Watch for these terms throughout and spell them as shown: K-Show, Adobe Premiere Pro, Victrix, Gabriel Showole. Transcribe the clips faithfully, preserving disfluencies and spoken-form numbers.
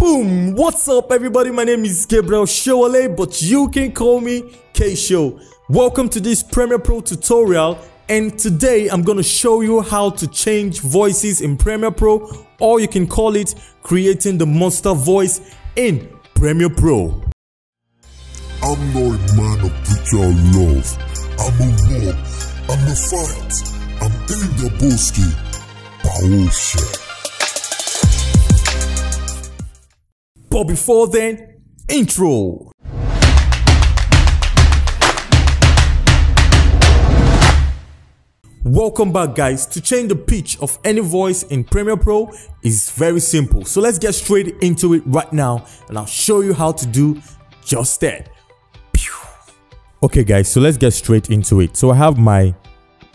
Boom! What's up, everybody? My name is Gabriel Showole, but you can call me K-Show. Welcome to this Premiere Pro tutorial, and today I'm gonna show you how to change voices in Premiere Pro, or you can call it creating the monster voice in Premiere Pro. I'm not a man of picture love. I'm a war. I'm a fight. I'm in the bosque. But before then, intro. Welcome back, guys. To change the pitch of any voice in Premiere Pro is very simple. So let's get straight into it right now, and I'll show you how to do just that. Okay, guys, so let's get straight into it. So I have my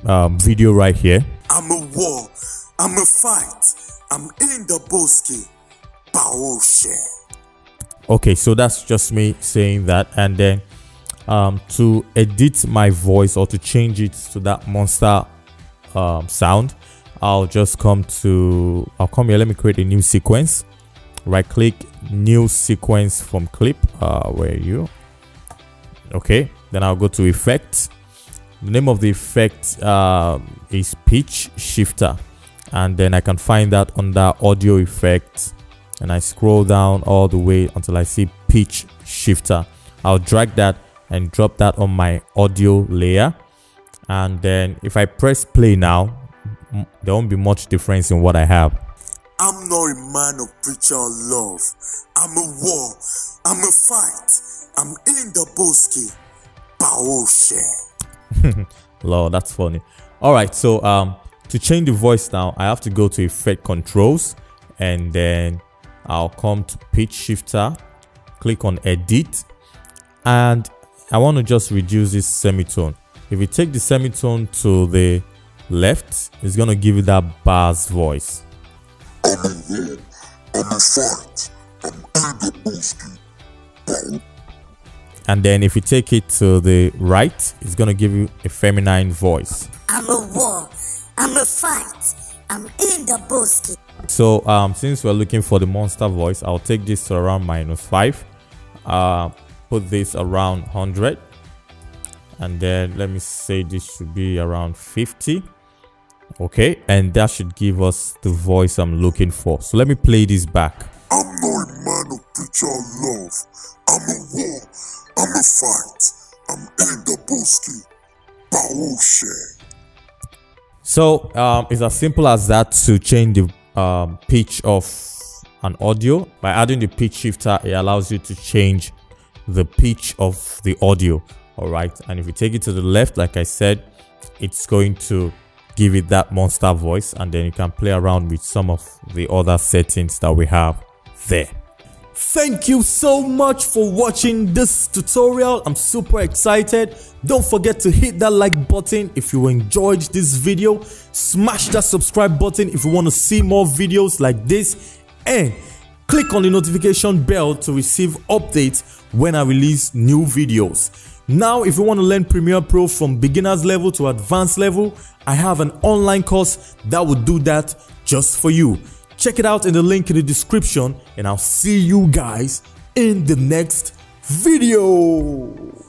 um, video right here. I'm a war. I'm a fight. I'm in the bosque. Okay, so that's just me saying that, and then um, to edit my voice or to change it to that monster um, sound, I'll just come to I'll come here. Let me create a new sequence. Right click, new sequence from clip. Uh, where are you? Okay, then I'll go to effect. The name of the effect uh, is pitch shifter, and then I can find that under audio effects. And I scroll down all the way until I see pitch shifter. I'll drag that and drop that on my audio layer, and then if I press play now, there won't be much difference in what I have. I'm not a man of preacher love. I'm a war. I'm a fight. I'm in the bosque. Lord, that's funny. All right, so um, to change the voice now, I have to go to effect controls, and then I'll come to pitch shifter, click on edit, and I want to just reduce this semitone. If you take the semitone to the left, it's going to give you that bass voice. And then if you take it to the right, it's going to give you a feminine voice. I'm a war. I'm a fight. I'm in the bosque. So um, since we're looking for the monster voice, I'll take this to around minus five, uh, put this around one hundred, and then let me say this should be around fifty. Okay, and that should give us the voice I'm looking for. So let me play this back. I'm not a man of preacher love. I'm a war. I'm a fight. I'm in the bosque. So um, it's as simple as that to change the Um, pitch of an audio. By adding the pitch shifter, it allows you to change the pitch of the audio. All right, and if you take it to the left, like I said, it's going to give it that monster voice, and then you can play around with some of the other settings that we have there. Thank you so much for watching this tutorial. I'm super excited. Don't forget to hit that like button if you enjoyed this video. Smash that subscribe button if you want to see more videos like this, and click on the notification bell to receive updates when I release new videos. Now, if you want to learn Premiere Pro from beginners level to advanced level, I have an online course that will do that just for you. Check it out in the link in the description, and I'll see you guys in the next video.